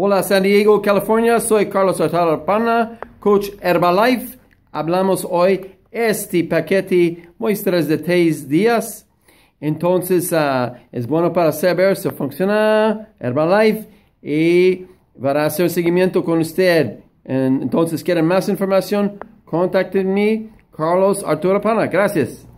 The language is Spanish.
Hola San Diego, California, soy Carlos Arturo Pana, coach Herbalife. Hablamos hoy este paquete muestras de 3 días. Entonces es bueno para saber si funciona Herbalife y va a hacer seguimiento con usted. Entonces, ¿quieren más información? Contáctenme, Carlos Arturo Pana. Gracias.